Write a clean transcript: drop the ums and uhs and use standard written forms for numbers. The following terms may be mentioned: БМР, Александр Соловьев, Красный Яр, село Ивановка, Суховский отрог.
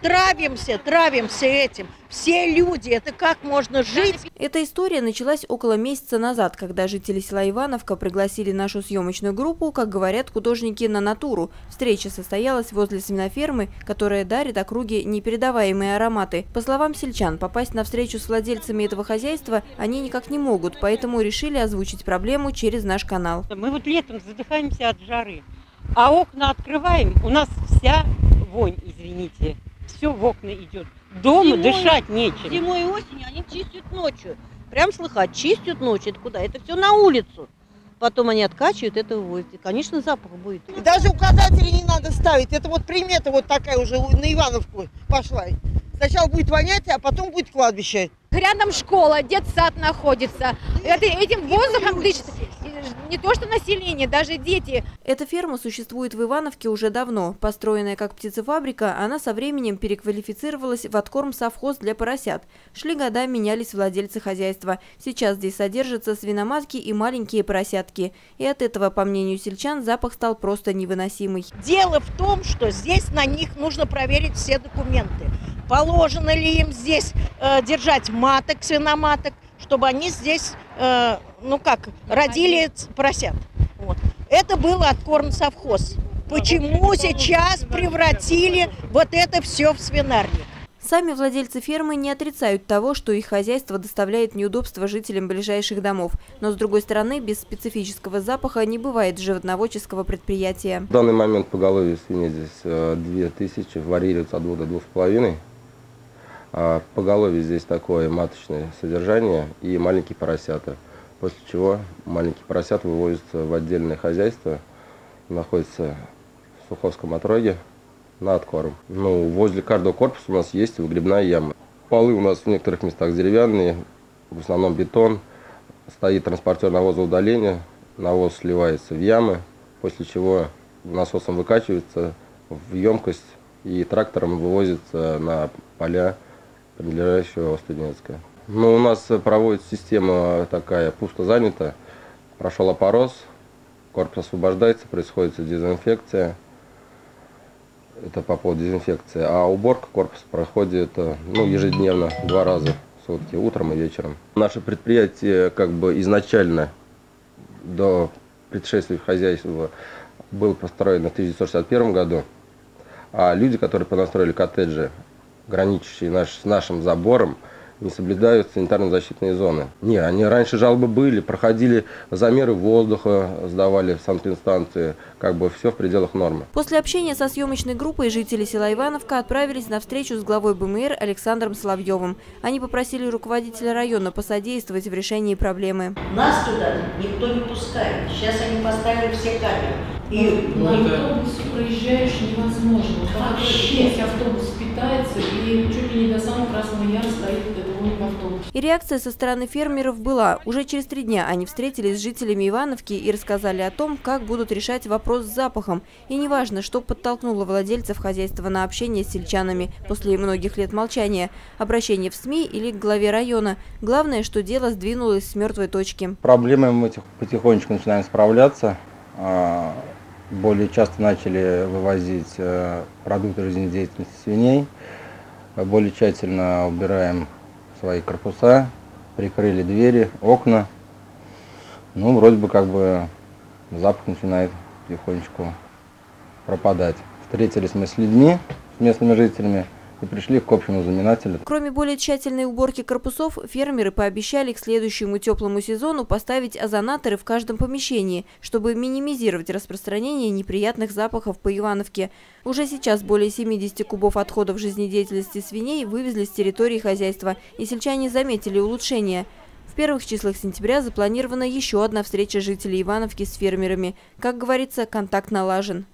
Травимся этим. Все люди, это как можно жить? Эта история началась около месяца назад, когда жители села Ивановка пригласили нашу съемочную группу, как говорят художники, на натуру. Встреча состоялась возле свинофермы, которая дарит округе непередаваемые ароматы. По словам сельчан, попасть на встречу с владельцами этого хозяйства они никак не могут, поэтому решили озвучить проблему через наш канал. Мы вот летом задыхаемся от жары, а окна открываем, у нас вся вонь, извините. Все в окна идет. Дома зимой, дышать нечем. Зимой и осенью они чистят ночью. Прям слыхать, чистят ночью. Это куда? Это все на улицу. Потом они откачивают, это вывозят. И, конечно, запах будет. И даже указатели не надо ставить. Это вот примета вот такая уже на Ивановку пошла. Сначала будет вонять, а потом будет кладбище. Рядом школа, детсад находится. Этим воздухом дышит. Не то что население, даже дети. Эта ферма существует в Ивановке уже давно. Построенная как птицефабрика, она со временем переквалифицировалась в откорм-совхоз для поросят. Шли года, менялись владельцы хозяйства. Сейчас здесь содержатся свиноматки и маленькие поросятки. И от этого, по мнению сельчан, запах стал просто невыносимый. Дело в том, что здесь на них нужно проверить все документы. Положено ли им здесь держать маток, свиноматок, чтобы они здесь, родили поросят. Вот. Это был откорм-совхоз. Почему сейчас превратили вот это все в свинарник? Сами владельцы фермы не отрицают того, что их хозяйство доставляет неудобства жителям ближайших домов. Но, с другой стороны, без специфического запаха не бывает животноводческого предприятия. В данный момент поголовье свиней здесь 2000, варьируется от 2 до 2,5. А поголовье здесь такое маточное содержание и маленькие поросята. После чего маленькие поросята вывозятся в отдельное хозяйство, находится в Суховском отроге. На откорм. Возле каждого корпуса у нас есть выгребная яма. Полы у нас в некоторых местах деревянные, в основном бетон. Стоит транспортер навоза удаления, навоз сливается в ямы, после чего насосом выкачивается в емкость и трактором вывозится на поля принадлежащего Студенецка. У нас проводится система такая, пусто занята. Прошел опорос, корпус освобождается, происходит дезинфекция. Это по поводу дезинфекции. А уборка корпуса проходит ежедневно, 2 раза в сутки, утром и вечером. Наше предприятие изначально до предшествия хозяйства было построено в 1961 году. А люди, которые понастроили коттеджи, граничащие с нашим забором, не соблюдают санитарно-защитные зоны. Они раньше жалобы были, проходили замеры воздуха, сдавали в санэпидстанции, все в пределах нормы. После общения со съемочной группой жители села Ивановка отправились на встречу с главой БМР Александром Соловьевым. Они попросили руководителя района посодействовать в решении проблемы. Нас туда никто не пускает. Сейчас они поставили все камеры. И на автобусе проезжаешь невозможно. Вообще автобус питается и чуть ли не до самого Красного Яра стоит. И реакция со стороны фермеров была. Уже через 3 дня они встретились с жителями Ивановки и рассказали о том, как будут решать вопрос с запахом. И неважно, что подтолкнуло владельцев хозяйства на общение с сельчанами после многих лет молчания, обращение в СМИ или к главе района. Главное, что дело сдвинулось с мертвой точки. Проблемы мы потихонечку начинаем справляться. Более часто начали вывозить продукты жизнедеятельности свиней. Более тщательно убираем свои корпуса, прикрыли двери, окна. Вроде бы запах начинает потихонечку пропадать. Встретились мы с людьми, с местными жителями и пришли к общему знаменателю. Кроме более тщательной уборки корпусов, фермеры пообещали к следующему теплому сезону поставить озонаторы в каждом помещении, чтобы минимизировать распространение неприятных запахов по Ивановке. Уже сейчас более 70 кубов отходов жизнедеятельности свиней вывезли с территории хозяйства, и сельчане заметили улучшение. В первых числах сентября запланирована еще одна встреча жителей Ивановки с фермерами. Как говорится, контакт налажен.